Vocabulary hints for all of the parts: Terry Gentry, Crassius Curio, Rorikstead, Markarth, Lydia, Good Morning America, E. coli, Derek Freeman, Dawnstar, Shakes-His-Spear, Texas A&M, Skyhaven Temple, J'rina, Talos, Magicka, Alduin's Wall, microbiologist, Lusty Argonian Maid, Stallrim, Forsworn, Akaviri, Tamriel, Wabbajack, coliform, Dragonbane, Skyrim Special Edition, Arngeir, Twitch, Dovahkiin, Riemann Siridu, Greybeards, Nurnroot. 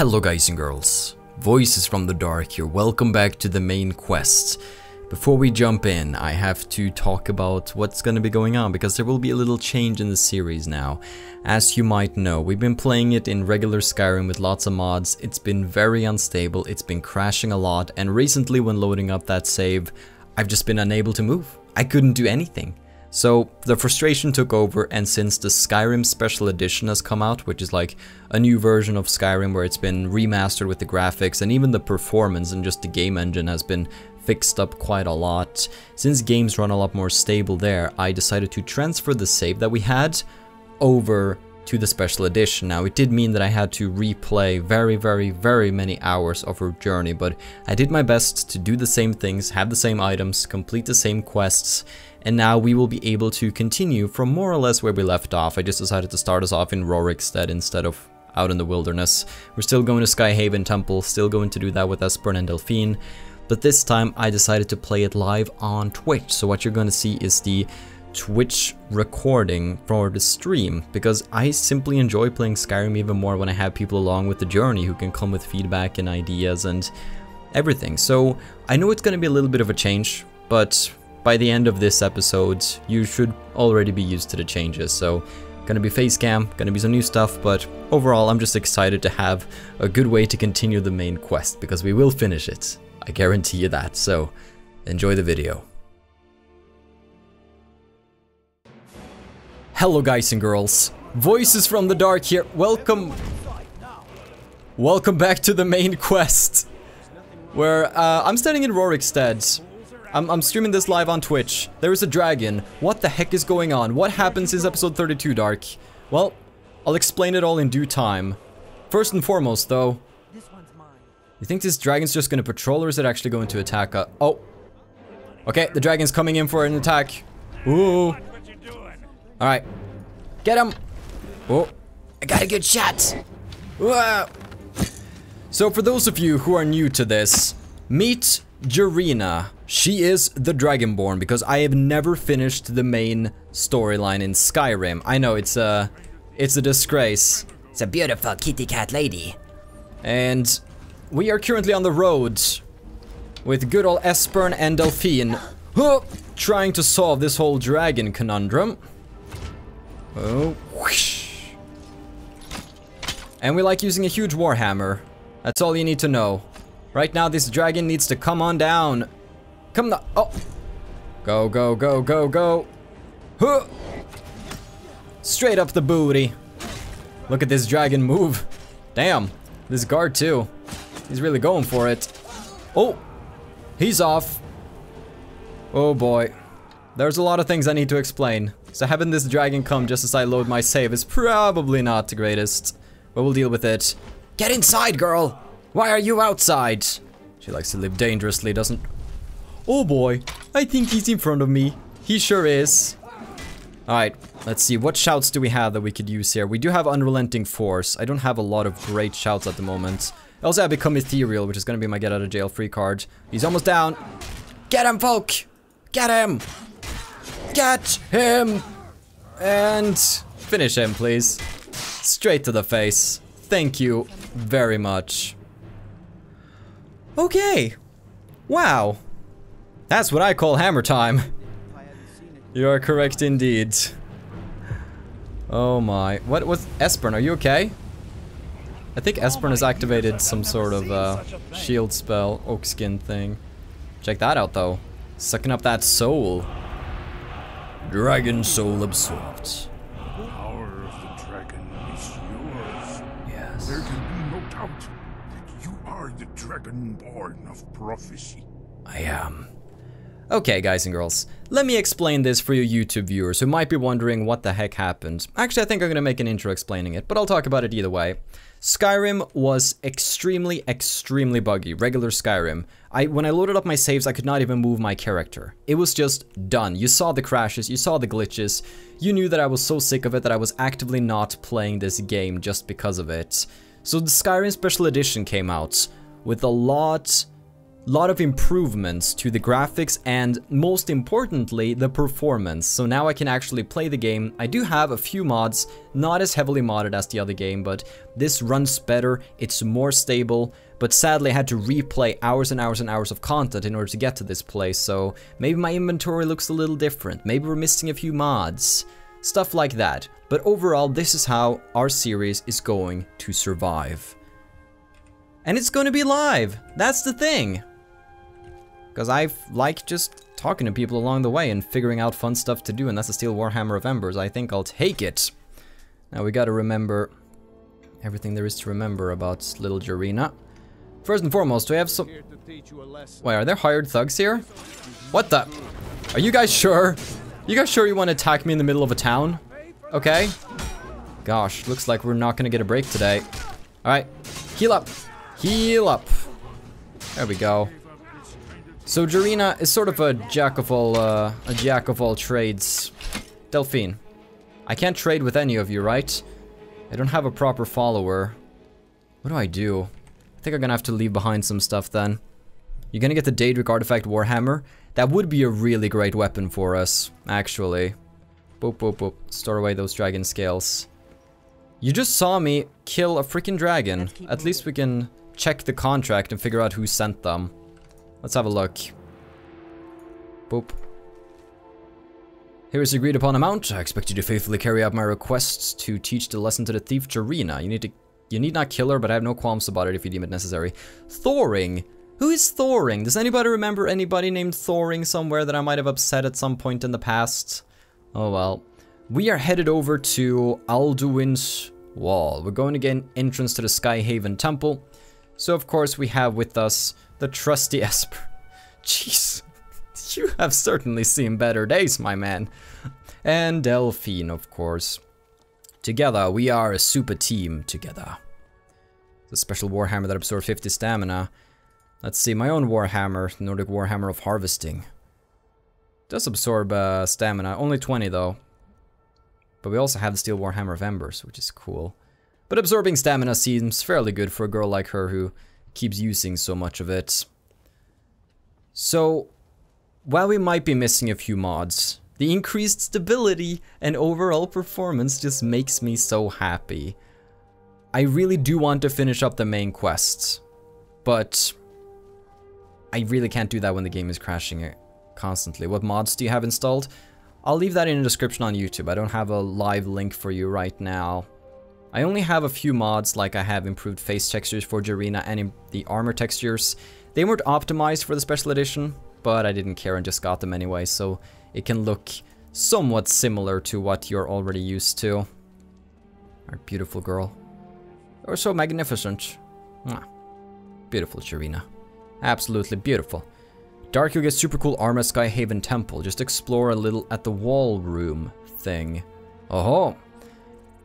Hello guys and girls, Voices from the Dark here, welcome back to the main quest. Before we jump in, I have to talk about what's gonna be going on, because there will be a little change in the series now. As you might know, we've been playing it in regular Skyrim with lots of mods, it's been very unstable, it's been crashing a lot, and recently when loading up that save, I've just been unable to move. I couldn't do anything. So the frustration took over, and since the Skyrim Special Edition has come out, which is like a new version of Skyrim where it's been remastered with the graphics and even the performance and just the game engine has been fixed up quite a lot. Since games run a lot more stable there, I decided to transfer the save that we had over to the Special Edition. Now, it did mean that I had to replay very many hours of her journey, but I did my best to do the same things, have the same items, complete the same quests, and now we will be able to continue from more or less where we left off. I just decided to start us off in Rorikstead instead of out in the wilderness. We're still going to Skyhaven Temple, still going to do that with Esbern and Delphine, but this time I decided to play it live on Twitch. So what you're going to see is the Twitch recording for the stream, because I simply enjoy playing Skyrim even more when I have people along with the journey who can come with feedback and ideas and everything. So I know it's going to be a little bit of a change, but by the end of this episode, you should already be used to the changes. So gonna be facecam, gonna be some new stuff, but overall I'm just excited to have a good way to continue the main quest, because we will finish it. I guarantee you that, so enjoy the video. Hello guys and girls, Voices from the Dark here, welcome back to the main quest, where I'm standing in Rorikstead. I'm streaming this live on Twitch. There is a dragon. What the heck is going on? What happened since episode 32, Dark? Well, I'll explain it all in due time. First and foremost, though, you think this dragon's just gonna patrol, or is it actually going to attack us? Oh. Okay, the dragon's coming in for an attack. Ooh. Alright. Get him! Oh. I got a good shot! Whoa. So, for those of you who are new to this, meet J'rina. She is the Dragonborn, because I have never finished the main storyline in Skyrim. I know, it's a disgrace. It's a beautiful kitty cat lady. And we are currently on the road with good old Esbern and Delphine, trying to solve this whole dragon conundrum. Oh, whoosh. And we like using a huge warhammer. That's all you need to know. Right now, this dragon needs to come on down. Come the- oh! Go, go, go, go, go! Huh! Straight up the booty! Look at this dragon move! Damn! This guard too. He's really going for it. Oh! He's off! Oh boy. There's a lot of things I need to explain. So having this dragon come just as I load my save is probably not the greatest. But we'll deal with it. Get inside, girl! Why are you outside? She likes to live dangerously, doesn't- oh boy, I think he's in front of me. He sure is. Alright, let's see. What shouts do we have that we could use here? We do have Unrelenting Force. I don't have a lot of great shouts at the moment. I also have Become Ethereal, which is gonna be my get out of jail free card. He's almost down. Get him, folk! Get him! Get him! And finish him, please. Straight to the face. Thank you very much. Okay. Wow. That's what I call hammer time. You are correct indeed. Oh my. What was Esbern? Are you okay? I think Esbern has activated some sort of shield spell, oak skin thing. Check that out though. Sucking up that soul. Dragon soul absorbed. The power of the dragon is yours. Yes. There can be no doubt that you are the Dragonborn of prophecy. I am. Okay, guys and girls, let me explain this for you YouTube viewers who might be wondering what the heck happened. Actually, I think I'm gonna make an intro explaining it, but I'll talk about it either way. Skyrim was extremely buggy, regular Skyrim. When I loaded up my saves, I could not even move my character. It was just done. You saw the crashes, you saw the glitches. You knew that I was so sick of it that I was actively not playing this game just because of it. So the Skyrim Special Edition came out with a lot lot of improvements to the graphics and, most importantly, the performance. So now I can actually play the game. I do have a few mods, not as heavily modded as the other game, but this runs better, it's more stable, but sadly I had to replay hours and hours and hours of content in order to get to this place, so maybe my inventory looks a little different, maybe we're missing a few mods, stuff like that. But overall, this is how our series is going to survive. And it's going to be live, that's the thing! Because I like just talking to people along the way and figuring out fun stuff to do, and that's the Steel Warhammer of Embers. I think I'll take it. Now we gotta remember everything there is to remember about little J'rina. First and foremost, we have some... Wait, are there hired thugs here? What the... Are you guys sure? You guys sure you want to attack me in the middle of a town? Okay. Gosh, looks like we're not gonna get a break today. Alright, heal up. Heal up. There we go. So J'rina is sort of a jack of all trades. Delphine, I can't trade with any of you, right? I don't have a proper follower. What do? I think I'm gonna have to leave behind some stuff then. You're gonna get the Daedric Artifact Warhammer? That would be a really great weapon for us, actually. Boop, boop, boop. Store away those dragon scales. You just saw me kill a freaking dragon. At least we can check the contract and figure out who sent them. Let's have a look. Boop. Here is agreed upon amount. I expect you to faithfully carry out my requests to teach the lesson to the thief J'rina. You need not kill her, but I have no qualms about it if you deem it necessary. Thoring! Who is Thoring? Does anybody remember anybody named Thoring somewhere that I might have upset at some point in the past? Oh well. We are headed over to Alduin's Wall. We're going to gain entrance to the Skyhaven Temple. So of course we have with us the trusty Esbern. Jeez, you have certainly seen better days, my man. And Delphine, of course. Together, we are a super team together. The special Warhammer that absorbs 50 stamina. Let's see, my own Warhammer, Nordic Warhammer of Harvesting. Does absorb stamina, only 20 though. But we also have the Steel Warhammer of Embers, which is cool. But absorbing stamina seems fairly good for a girl like her who keeps using so much of it. So, while we might be missing a few mods, the increased stability and overall performance just makes me so happy. I really do want to finish up the main quests, but I really can't do that when the game is crashing constantly. What mods do you have installed? I'll leave that in the description on YouTube. I don't have a live link for you right now. I only have a few mods, like I have improved face textures for J'rina and the armor textures. They weren't optimized for the special edition, but I didn't care and just got them anyway, so it can look somewhat similar to what you're already used to. Our beautiful girl. You're so magnificent. Mwah. Beautiful J'rina. Absolutely beautiful. Dark, you'll get super cool armor at Skyhaven Temple. Just explore a little at the wall room thing. Oh-ho.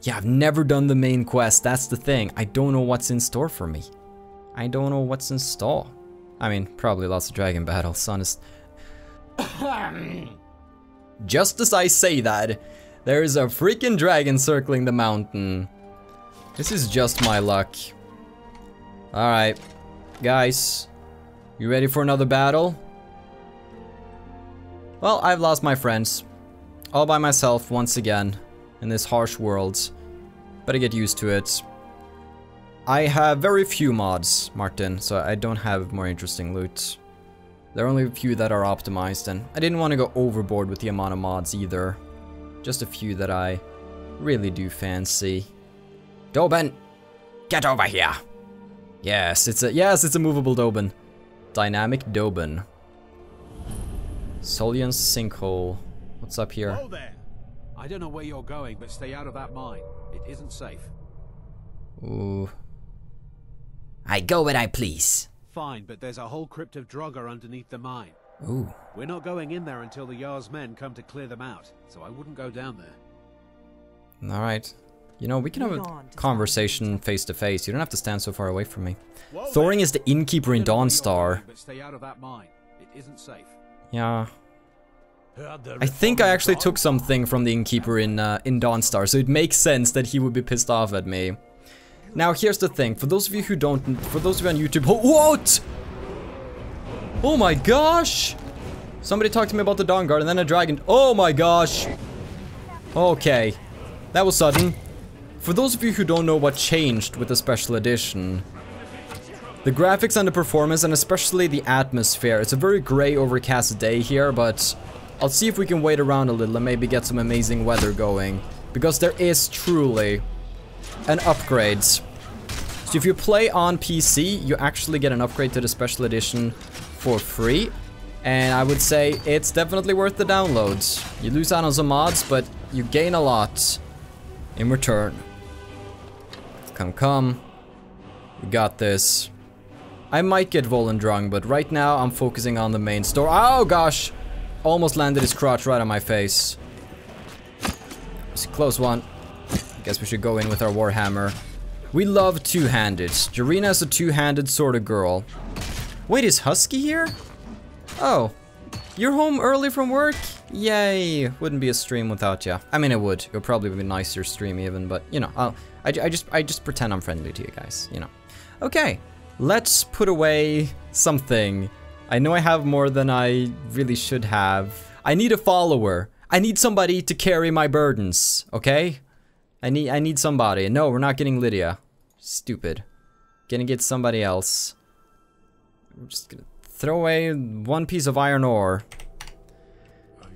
Yeah, I've never done the main quest, that's the thing. I don't know what's in store for me. I don't know what's in store. I mean, probably lots of dragon battles, honest. Just as I say that, there is a freaking dragon circling the mountain. This is just my luck. Alright, guys. You ready for another battle? Well, I've lost my friends. All by myself once again. In this harsh world. Better get used to it. I have very few mods, Martin, so I don't have more interesting loot. There are only a few that are optimized, and I didn't want to go overboard with the amount of mods either. Just a few that I really do fancy. Doben! Get over here! Yes, it's a movable Doben. Dynamic Doben. Solian Sinkhole. What's up here? Hold there. I don't know where you're going, but stay out of that mine. It isn't safe. Ooh. I go where I please. Fine, but there's a whole crypt of Draugr underneath the mine. Ooh. We're not going in there until the Yar's men come to clear them out, so I wouldn't go down there. Alright. You know, we can have a conversation face to face. You don't have to stand so far away from me. Whoa, Thoring is the innkeeper in Dawnstar. But stay out of that mine. It isn't safe. Yeah. I think I actually took something from the innkeeper in Dawnstar, so it makes sense that he would be pissed off at me. Now here's the thing, for those of you on YouTube, what? Oh my gosh! Somebody talked to me about the Dawn Guard and then a dragon. Oh my gosh! Okay. That was sudden. For those of you who don't know what changed with the Special Edition, the graphics and the performance, and especially the atmosphere. It's a very gray, overcast day here, but I'll see if we can wait around a little and maybe get some amazing weather going. Because there is truly an upgrade. So if you play on PC, you actually get an upgrade to the Special Edition for free. And I would say it's definitely worth the download. You lose out on some mods, but you gain a lot in return. Come, come. We got this. I might get Volendrung, but right now I'm focusing on the main store. Oh gosh! Almost landed his crotch right on my face. It was a close one. I guess we should go in with our Warhammer. We love two-handed. J'rina is a two-handed sort of girl. Wait, is Husky here? Oh, you're home early from work? Yay, wouldn't be a stream without ya. I mean, it would. It would probably be a nicer stream even, but you know, I just pretend I'm friendly to you guys, you know. Okay, let's put away something. I know I have more than I really should have. I need a follower. I need somebody to carry my burdens, okay? I need somebody. No, we're not getting Lydia. Stupid. Gonna get somebody else. I'm just gonna throw away one piece of iron ore.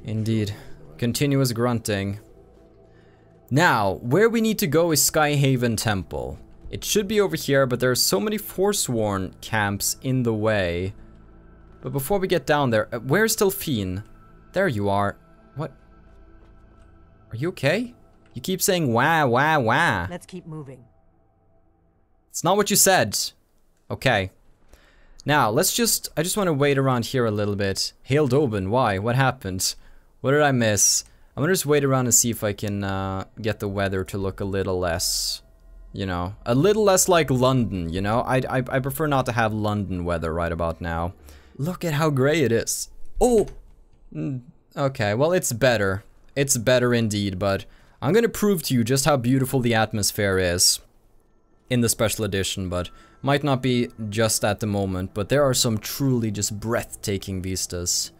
Indeed. Continuous grunting. Now, where we need to go is Skyhaven Temple. It should be over here, but there are so many Forsworn camps in the way. But before we get down there, where's Delphine? There you are. What? Are you okay? You keep saying wah, wah, wah. Let's keep moving. It's not what you said. Okay. Now, let's just, I just want to wait around here a little bit. Hail Doban, why? What happened? What did I miss? I'm gonna just wait around and see if I can get the weather to look a little less, you know, a little less like London, you know? I prefer not to have London weather right about now. Look at how gray it is. Oh! Okay, well, it's better. It's better indeed, but I'm gonna prove to you just how beautiful the atmosphere is in the Special Edition, but might not be just at the moment, but there are some truly just breathtaking vistas.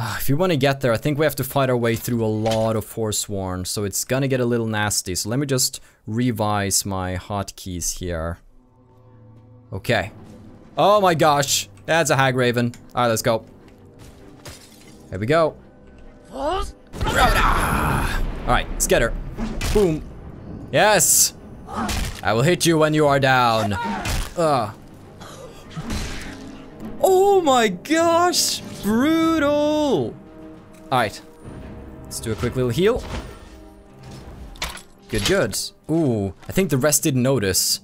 If you want to get there, I think we have to fight our way through a lot of Forsworn, so it's gonna get a little nasty. So let me just revise my hotkeys here. Okay. Oh my gosh, that's a hag raven. All right, let's go. Here we go. All right, let's get her. Boom. Yes. I will hit you when you are down. Oh my gosh! Brutal! Alright. Let's do a quick little heal. Good, good. Ooh, I think the rest didn't notice.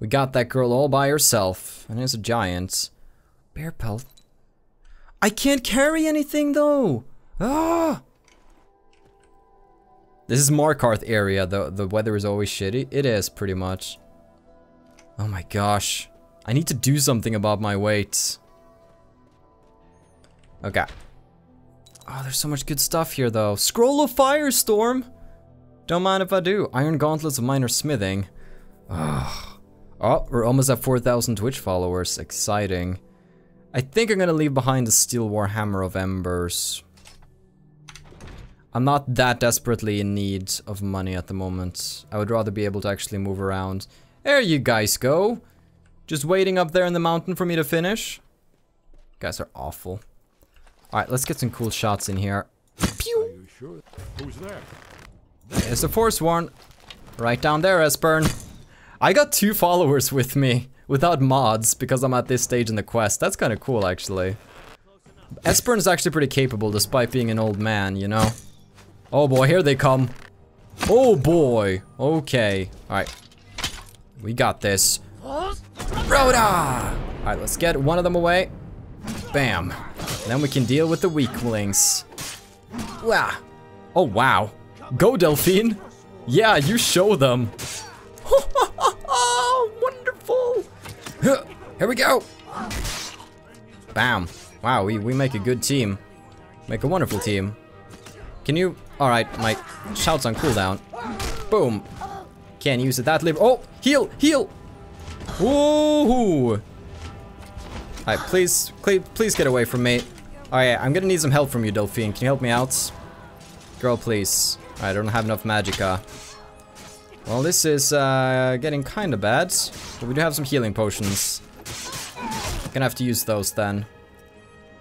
We got that girl all by herself. And there's a giant. Bear pelt. I can't carry anything though! Ah! This is Markarth area, the weather is always shitty. It is, pretty much. Oh my gosh. I need to do something about my weight. Okay. Oh, there's so much good stuff here, though. Scroll of Firestorm! Don't mind if I do. Iron Gauntlets of Minor Smithing. Oh, oh, we're almost at 4,000 Twitch followers. Exciting. I think I'm gonna leave behind the Steel Warhammer of Embers. I'm not that desperately in need of money at the moment. I would rather be able to actually move around. There you guys go. Just waiting up there in the mountain for me to finish. You guys are awful. All right, let's get some cool shots in here. Pew! Are you sure? Who's there? There's a Forsworn. Right down there, Esbern. I got 2 followers with me without mods because I'm at this stage in the quest. That's kind of cool, actually. Esbern is actually pretty capable despite being an old man, you know? Oh boy, here they come. Oh boy. Okay. Alright. We got this. Roda! Alright, let's get one of them away. Bam. And then we can deal with the weaklings. Wah. Oh wow. Go, Delphine. Yeah, you show them. Wonderful. Here we go. Bam. Wow, we make a good team. Make a wonderful team. Can you... Alright, my shout's on cooldown. Boom. Can't use it that live. Oh! Heal! Heal! Woohoo! Alright, please get away from me. Alright, I'm gonna need some help from you, Delphine. Can you help me out? Girl, please. Alright, I don't have enough magicka. Well, this is getting kinda bad. But we do have some healing potions. Gonna have to use those then.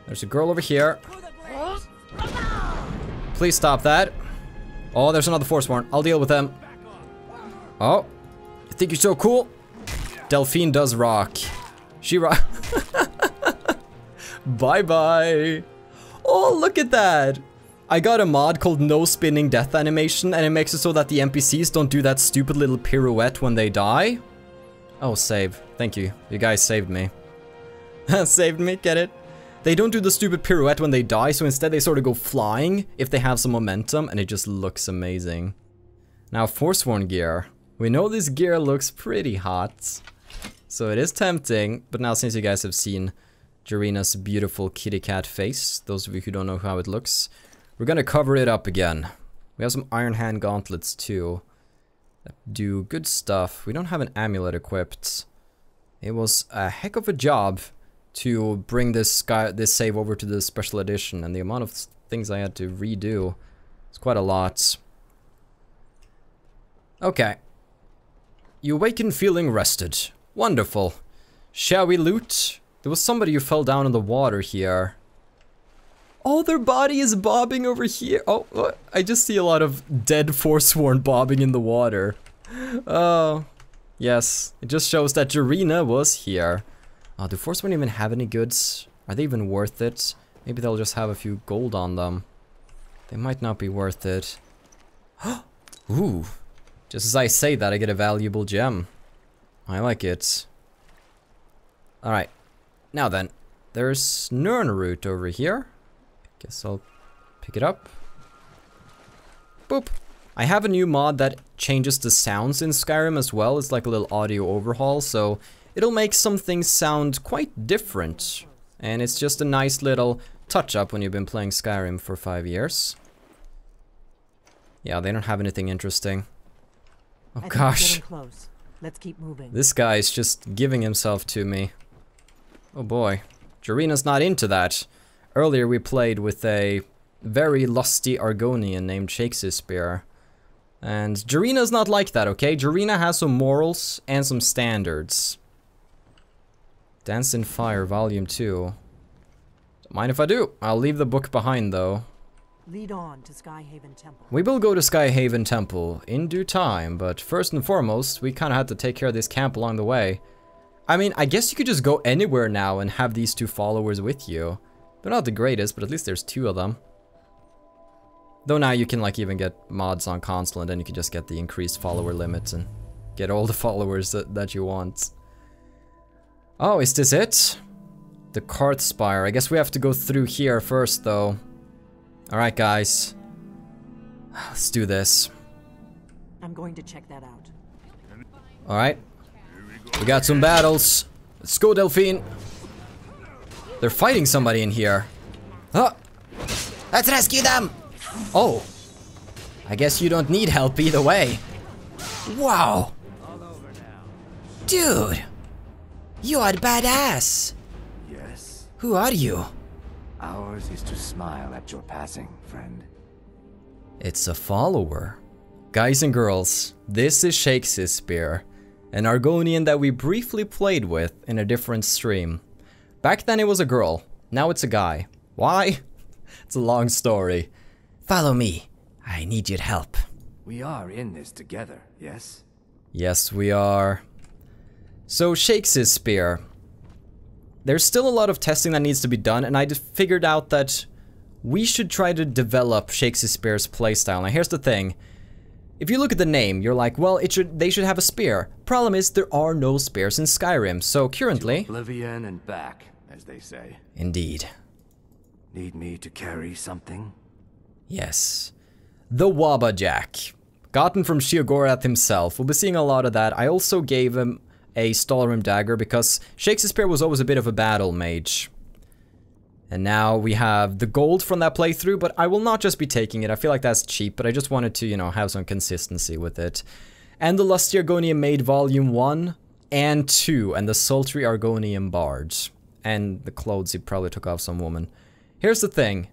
There's a girl over here. Please stop that. Oh, there's another Forsworn. I'll deal with them. Oh. You think you're so cool? Delphine does rock. She rock. Bye-bye. Oh, look at that. I got a mod called No Spinning Death Animation, and it makes it so that the NPCs don't do that stupid little pirouette when they die. Oh, save. Thank you. You guys saved me. Saved me, get it? They don't do the stupid pirouette when they die, so instead they sort of go flying if they have some momentum, and it just looks amazing. Now, Forsworn gear. We know this gear looks pretty hot, so it is tempting, but now since you guys have seen J'rina's beautiful kitty cat face, those of you who don't know how it looks, we're gonna cover it up again. We have some Iron Hand gauntlets too, that do good stuff. We don't have an amulet equipped. It was a heck of a job to bring this save over to the special edition, and the amount of things I had to redo, it's quite a lot. Okay. You awaken feeling rested. Wonderful. Shall we loot? There was somebody who fell down in the water here. Oh, their body is bobbing over here. Oh, I just see a lot of dead Forsworn bobbing in the water. Oh, yes. It just shows that J'rina was here. Oh, do Forsworn even have any goods? Are they even worth it? Maybe they'll just have a few gold on them. They might not be worth it. Ooh. Just as I say that, I get a valuable gem. I like it. Alright. Now then. There's Nurnroot over here. Guess I'll pick it up. Boop. I have a new mod that changes the sounds in Skyrim as well. It's like a little audio overhaul, so it'll make some things sound quite different. And it's just a nice little touch-up when you've been playing Skyrim for 5 years. Yeah, they don't have anything interesting. Oh gosh. Close. Let's keep moving. This guy is just giving himself to me. Oh boy. J'rina's not into that. Earlier we played with a very lusty Argonian named Shakes-His-Spear. And J'rina's not like that, okay? J'rina has some morals and some standards. Dance in Fire, Volume 2. Don't mind if I do? I'll leave the book behind though. Lead on to Skyhaven Temple. We will go to Skyhaven Temple in due time, but first and foremost, we kind of had to take care of this camp along the way. I mean, I guess you could just go anywhere now and have these two followers with you. They're not the greatest, but at least there's two of them. Though now you can like even get mods on console, and then you can just get the increased follower limits and get all the followers that you want. Oh, is this it? The Karthspire. I guess we have to go through here first though. Alright guys, let's do this. I'm going to check that out. Alright, we got some battles. Let's go, Delphine. They're fighting somebody in here. Oh. Let's rescue them! Oh, I guess you don't need help either way. Wow. Dude, you are badass. Yes. Who are you? Ours is to smile at your passing, friend. It's a follower. Guys and girls, this is Shakes-His-Spear, an Argonian that we briefly played with in a different stream. Back then it was a girl, now it's a guy. Why? It's a long story. Follow me, I need your help. We are in this together, yes? Yes, we are. So Shakes-His-Spear. There's still a lot of testing that needs to be done, and I just figured out that we should try to develop Shakes-His-Spear's playstyle. Now here's the thing. If you look at the name, you're like, well, they should have a spear. Problem is, there are no spears in Skyrim, so currently... To oblivion and back, as they say. Indeed. Need me to carry something? Yes. The Wabbajack. Gotten from Sheogorath himself. We'll be seeing a lot of that. I also gave him a Stallrim dagger because Shakes-His-Spear was always a bit of a battle mage. And now we have the gold from that playthrough, but I will not just be taking it. I feel like that's cheap, but I just wanted to, you know, have some consistency with it. And the Lusty Argonian Maid Volume 1 and 2, and the Sultry Argonian Bards. and the clothes he probably took off some woman. Here's the thing.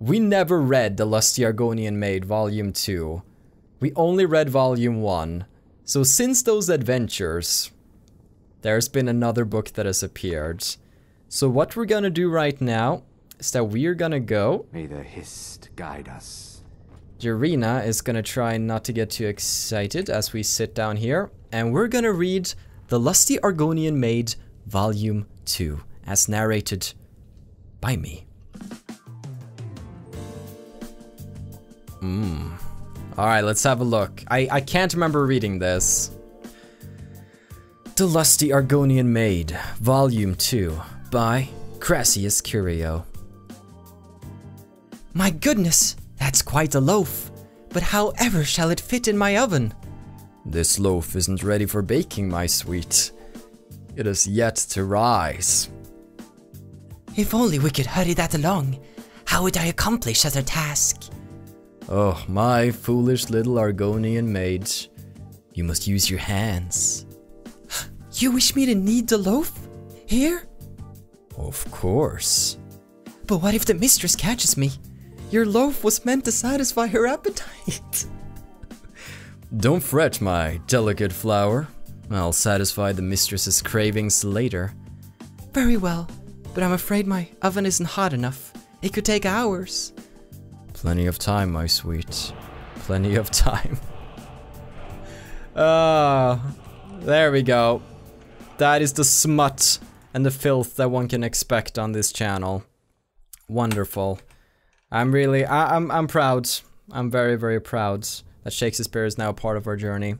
We never read The Lusty Argonian Maid Volume 2. We only read Volume 1. So since those adventures, there's been another book that has appeared. So what we're gonna do right now is that we're gonna go... May the Hist guide us. J'rina is gonna try not to get too excited as we sit down here. And we're gonna read The Lusty Argonian Maid Volume 2, as narrated by me. Alright, let's have a look. I can't remember reading this. The Lusty Argonian Maid, Volume 2, by Crassius Curio. My goodness, that's quite a loaf. But however shall it fit in my oven? This loaf isn't ready for baking, my sweet. It is yet to rise. If only we could hurry that along. How would I accomplish such a task? Oh, my foolish little Argonian maid. You must use your hands. You wish me to knead the loaf? Here? Of course. But what if the mistress catches me? Your loaf was meant to satisfy her appetite. Don't fret, my delicate flower. I'll satisfy the mistress's cravings later. Very well, but I'm afraid my oven isn't hot enough. It could take hours. Plenty of time, my sweet. Plenty of time. There we go. That is the smut and the filth that one can expect on this channel. Wonderful. I'm proud. I'm very, very proud that Shakes-His-Spear is now part of our journey.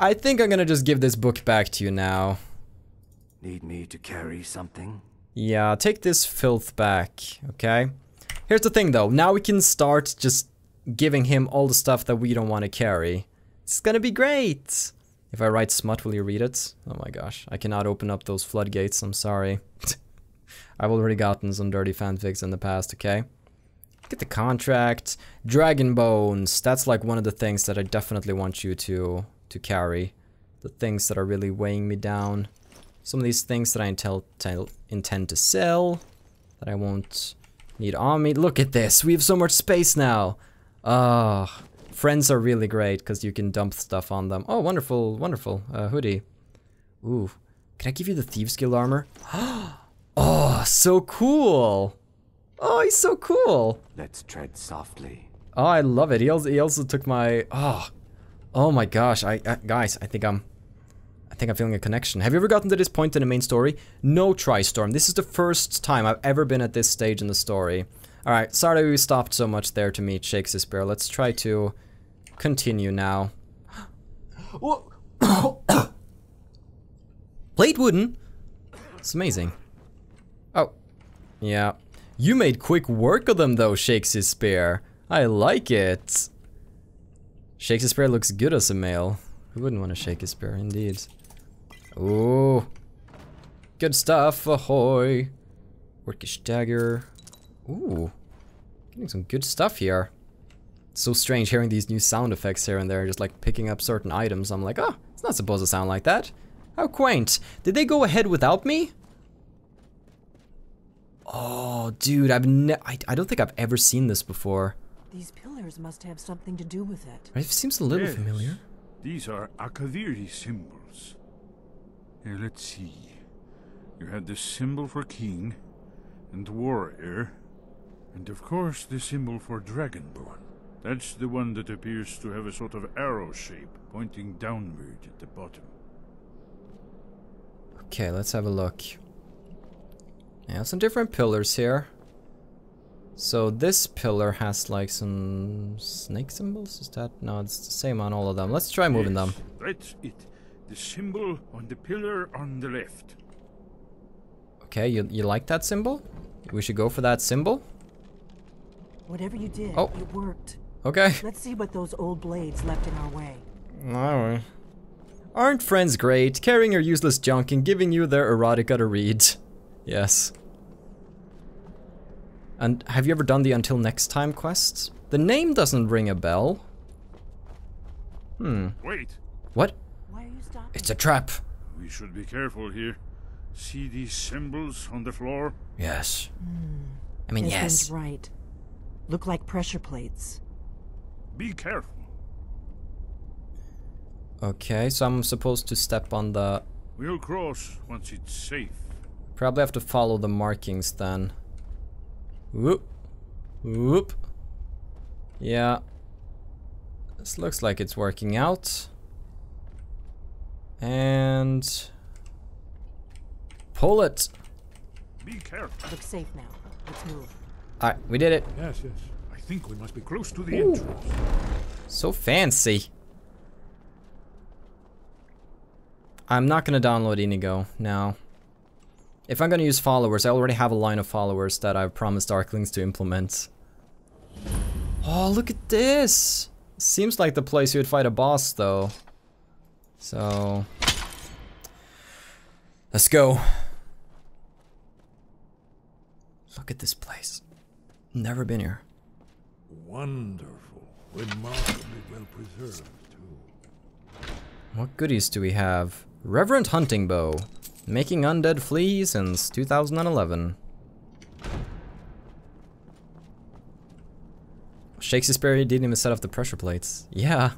I think I'm gonna just give this book back to you now. Need me to carry something? Yeah, take this filth back, okay? Here's the thing though, now we can start just giving him all the stuff that we don't want to carry. It's gonna be great! If I write smut, will you read it? Oh my gosh, I cannot open up those floodgates, I'm sorry. I've already gotten some dirty fanfics in the past, okay? Get the contract. Dragonbones, that's like one of the things that I definitely want you to carry. The things that are really weighing me down. Some of these things that I intend to sell, that I won't... need on me. Look at this. We have so much space now. Friends are really great because you can dump stuff on them. Oh, wonderful, wonderful. Hoodie. Ooh. Can I give you the Thieves Guild armor? Oh, so cool. Oh, he's so cool. Let's tread softly. Oh, I love it. He also took my... Oh my gosh. Guys, I think I'm feeling a connection. Have you ever gotten to this point in the main story? No Tristorm. This is the first time I've ever been at this stage in the story. Alright, sorry we stopped so much there to meet Shakes-His-Spear. Let's try to continue now. Plate wooden? It's amazing. Oh. Yeah. You made quick work of them though, Shakes-His-Spear. I like it. Shakes-His-Spear looks good as a male. Who wouldn't want to Shakes-His-Spear, indeed. Ooh. Good stuff, ahoy. Orcish dagger. Ooh. Getting some good stuff here. It's so strange hearing these new sound effects here and there, just like picking up certain items. I'm like, oh, it's not supposed to sound like that. How quaint. Did they go ahead without me? Oh, dude, I don't think I've ever seen this before. These pillars must have something to do with it. It seems a little familiar. These are Akaviri symbols. Here, let's see. You had the symbol for king and warrior, and of course the symbol for dragonborn. That's the one that appears to have a sort of arrow shape pointing downward at the bottom. Okay, let's have a look. Yeah, some different pillars here. So this pillar has like some snake symbols, is that? No, it's the same on all of them. Let's try moving them. That's it. The symbol on the pillar on the left. Okay, you like that symbol? We should go for that symbol. Whatever you did, it worked. Okay. Let's see what those old blades left in our way. Alright. Aren't friends great? Carrying your useless junk and giving you their erotica to read. Yes. And have you ever done the Until Next Time quests? The name doesn't ring a bell. Wait. What? Why are you stopping? It's a trap. We should be careful here. See these symbols on the floor? Yes. I mean, yes. Right. Look like pressure plates. Be careful. Okay, so I'm supposed to step on the... We'll cross once it's safe. Probably have to follow the markings then. Whoop. Whoop. Yeah. This looks like it's working out. And... pull it! Be careful. Look safe now. Let's move. Alright, we did it. Yes, yes. I think we must be close to the entrance. So fancy. I'm not gonna download Inigo now. If I'm gonna use followers, I already have a line of followers that I've promised Arklings to implement. Oh, look at this! Seems like the place you would fight a boss, though. So... let's go. Look at this place. Never been here. Wonderful. Remarkably well preserved, too. What goodies do we have? Reverend Hunting Bow. Making undead flee since 2011. Shakes-His-Spear didn't even set up the pressure plates. Yeah.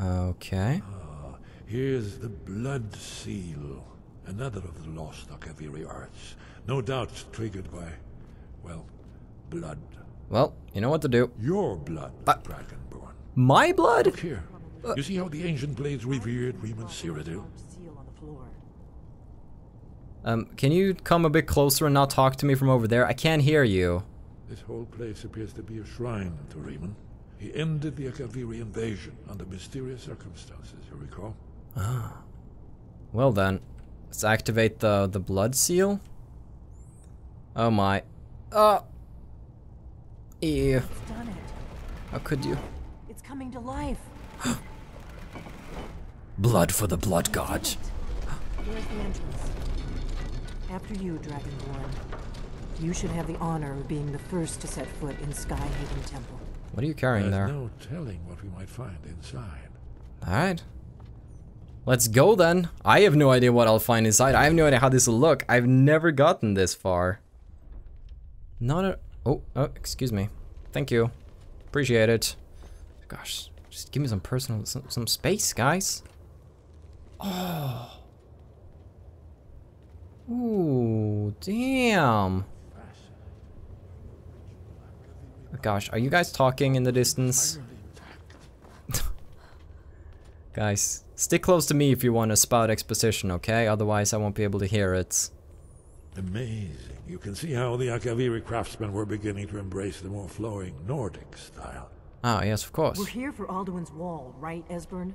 Okay. Ah, here's the blood seal. Another of the lost Akaviri arts. No doubt triggered by, well, blood. Well, you know what to do. Your blood, Dragonborn. My blood? Look here. You see how the ancient blades revered Riemann Siridu? Can you come a bit closer and not talk to me from over there? I can't hear you. This whole place appears to be a shrine to Riemann. He ended the Akaviri invasion under mysterious circumstances, you recall? Ah. Well then. Let's activate the blood seal. Oh my. Ew. It's done it. How could you? It's coming to life. Blood for the blood god. Where's the entrance? After you, Dragonborn. You should have the honor of being the first to set foot in Skyhaven Temple. What are you carrying there? There's no telling what we might find inside. Alright. Let's go then. I have no idea what I'll find inside. I have no idea how this will look. I've never gotten this far. Not a... oh, excuse me. Thank you. Appreciate it. Gosh, just give me some personal... some space, guys. Oh. Ooh, damn. Gosh, are you guys talking in the distance? Guys. Stick close to me if you want to spout exposition, okay? Otherwise, I won't be able to hear it. Amazing. You can see how the Akaviri craftsmen were beginning to embrace the more flowing Nordic style. Ah, yes, of course. We're here for Alduin's Wall, right, Esbern?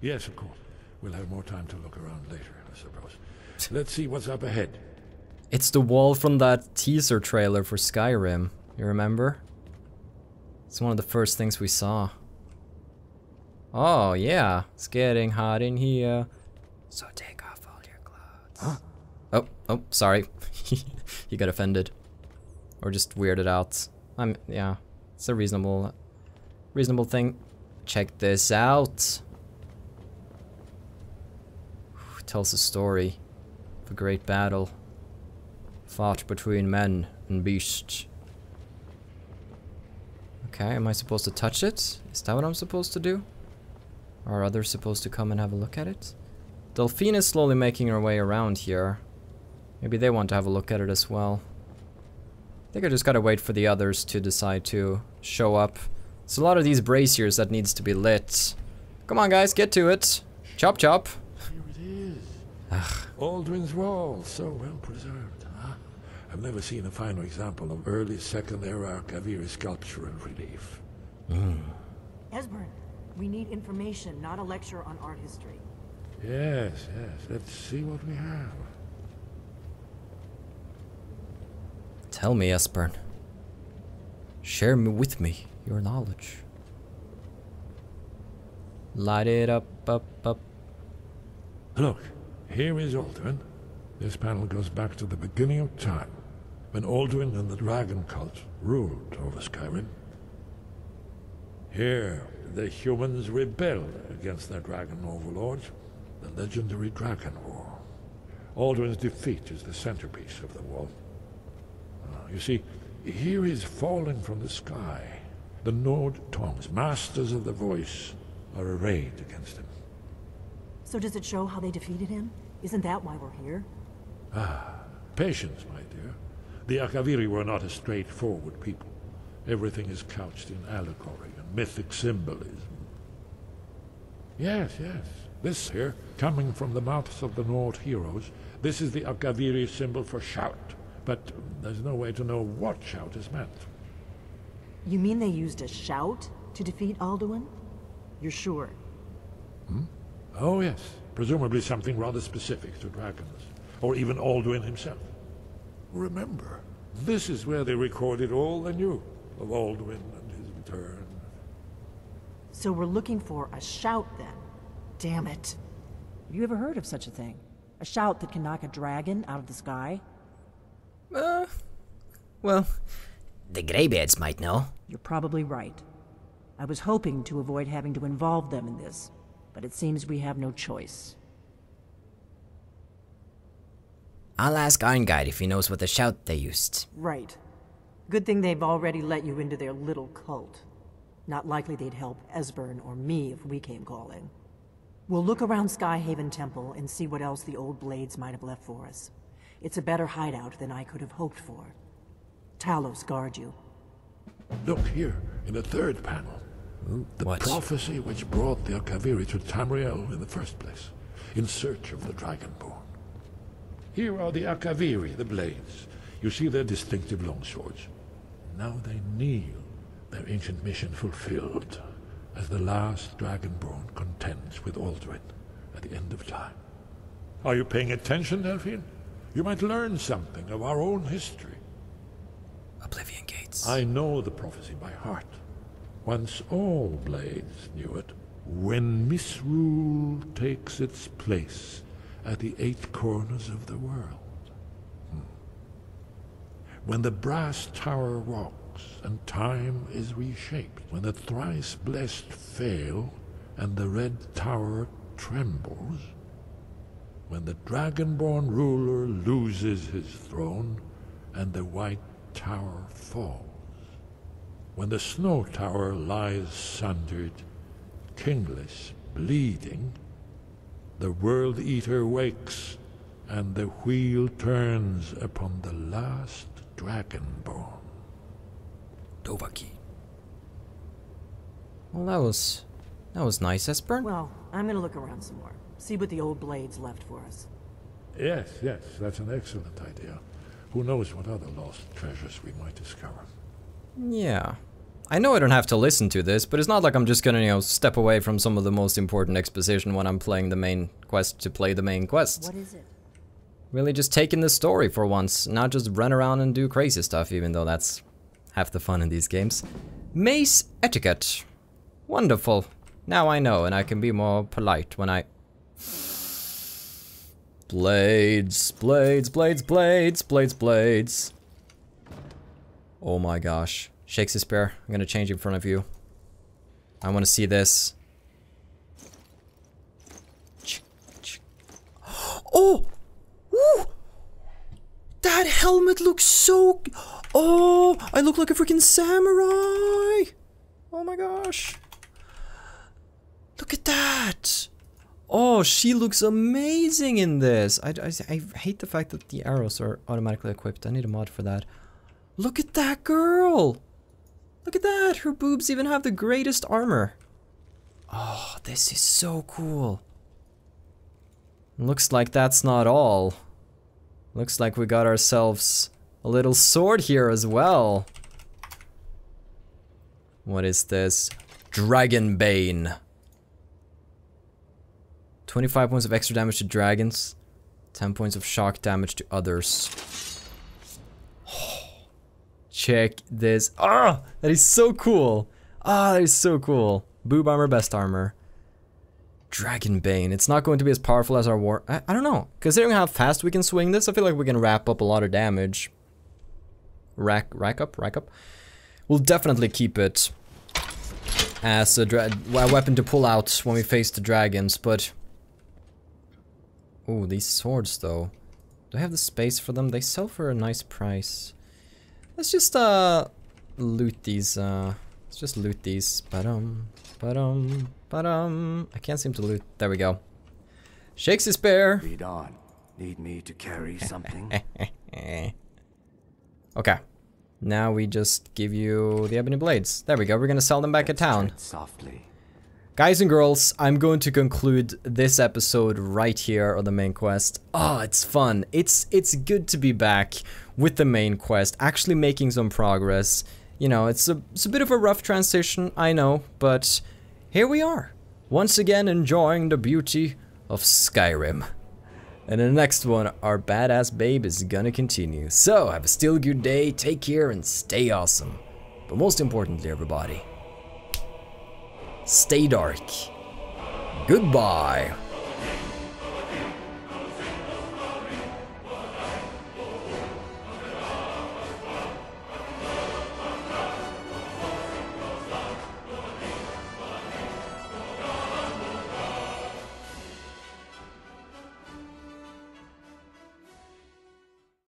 Yes, of course. We'll have more time to look around later, I suppose. Let's see what's up ahead. It's the wall from that teaser trailer for Skyrim. You remember? It's one of the first things we saw. Oh, yeah. It's getting hot in here. So take off all your clothes. Huh? Oh, sorry. You got offended. Or just weirded out. Yeah. It's a reasonable thing. Check this out. It tells a story of a great battle fought between men and beasts. Okay, am I supposed to touch it? Is that what I'm supposed to do? Are others supposed to come and have a look at it? Delphine is slowly making her way around here. Maybe they want to have a look at it as well. I think I just gotta wait for the others to decide to show up. It's a lot of these braziers that needs to be lit. Come on, guys, get to it. Chop, chop. Here it is. Ugh. Alduin's Wall, so well preserved, huh? I've never seen a finer example of early second-era Akaviri sculpture and relief. Esbern. We need information, not a lecture on art history. Yes, yes. Let's see what we have. Tell me, Esbern. Share with me your knowledge. Light it up, up. Look, here is Alduin. This panel goes back to the beginning of time, when Alduin and the dragon cult ruled over Skyrim. Here the humans rebelled against their dragon overlords, the legendary Dragon War. Alduin's defeat is the centerpiece of the war. You see, here is falling from the sky. The Nord tongues, masters of the voice, are arrayed against him. So does it show how they defeated him? Isn't that why we're here? Ah, patience, my dear. The Akaviri were not a straightforward people. Everything is couched in allegory and mythic symbolism. Yes. This here, coming from the mouths of the Nord heroes, this is the Akaviri symbol for shout. But there's no way to know what shout is meant. You mean they used a shout to defeat Alduin? You're sure? Oh, yes. Presumably something rather specific to dragons, or even Alduin himself. Remember, this is where they recorded all they knew of Alduin and his return. So we're looking for a shout, then? Damn it. Have you ever heard of such a thing? A shout that can knock a dragon out of the sky? Well, the Greybeards might know. You're probably right. I was hoping to avoid having to involve them in this, but it seems we have no choice. I'll ask Arngeir if he knows what the shout they used. Right. Good thing they've already let you into their little cult. Not likely they'd help Esbern or me if we came calling. We'll look around Skyhaven Temple and see what else the old blades might have left for us. It's a better hideout than I could have hoped for. Talos, guard you. Look here, in the third panel. The prophecy which brought the Akaviri to Tamriel in the first place, in search of the Dragonborn. Here are the Akaviri, the blades. You see their distinctive longswords. Now they kneel, their ancient mission fulfilled, as the last Dragonborn contends with Alduin at the end of time. Are you paying attention, Delphine? You might learn something of our own history. Oblivion Gates. I know the prophecy by heart. Once all blades knew it, when misrule takes its place at the 8 corners of the world. When the brass tower walks and time is reshaped, when the thrice-blessed fail and the red tower trembles, when the Dragonborn ruler loses his throne and the white tower falls. When the snow tower lies sundered, kingless, bleeding, the world eater wakes, and the wheel turns upon the last Dragonborn. Dovahkiin. Well, that was nice, Esbern. Well, I'm gonna look around some more. See what the old blades left for us. Yes, that's an excellent idea. Who knows what other lost treasures we might discover. Yeah. I know I don't have to listen to this, but it's not like I'm just gonna, step away from some of the most important exposition when I'm playing the main quest to play the main quest. What is it? Really just take in the story for once, not just run around and do crazy stuff, even though that's half the fun in these games. Mace etiquette. Wonderful. Now I know, and I can be more polite when I... Blades, blades, blades, blades, blades, blades. Oh my gosh. Shakes-His-Spear. I'm gonna change in front of you. I wanna see this. Oh! Woo! That helmet looks so... Oh! I look like a freaking samurai! Oh my gosh. Look at that! Oh, she looks amazing in this! I hate the fact that the arrows are automatically equipped. I need a mod for that. Look at that girl! Look at that! Her boobs even have the greatest armor. Oh, this is so cool. Looks like that's not all. Looks like we got ourselves a little sword here as well. What is this? Dragonbane. 25 points of extra damage to dragons. 10 points of shock damage to others. Check this. Ah, oh, that is so cool. Ah, oh, that is so cool. Boob armor, best armor. Dragonbane. It's not going to be as powerful as our war. I don't know. Considering how fast we can swing this, I feel like we can wrap up a lot of damage. Rack up. We'll definitely keep it. as a weapon to pull out when we face the dragons, but... Ooh, these swords though. Do I have the space for them? They sell for a nice price. Let's just loot these. Let's just loot these. I can't seem to loot. There we go. Shakes-His-Spear. Read on. Need me to carry something? Okay. Now we just give you the ebony blades. There we go. We're gonna sell them back at town. Softly. Guys and girls, I'm going to conclude this episode right here on the main quest. Oh, it's fun. It's good to be back with the main quest, actually making some progress. You know, it's a bit of a rough transition, I know, but here we are. Once again enjoying the beauty of Skyrim. And in the next one, our badass babe is gonna continue. So, have a still good day, take care, and stay awesome. But most importantly, everybody, stay dark. Goodbye.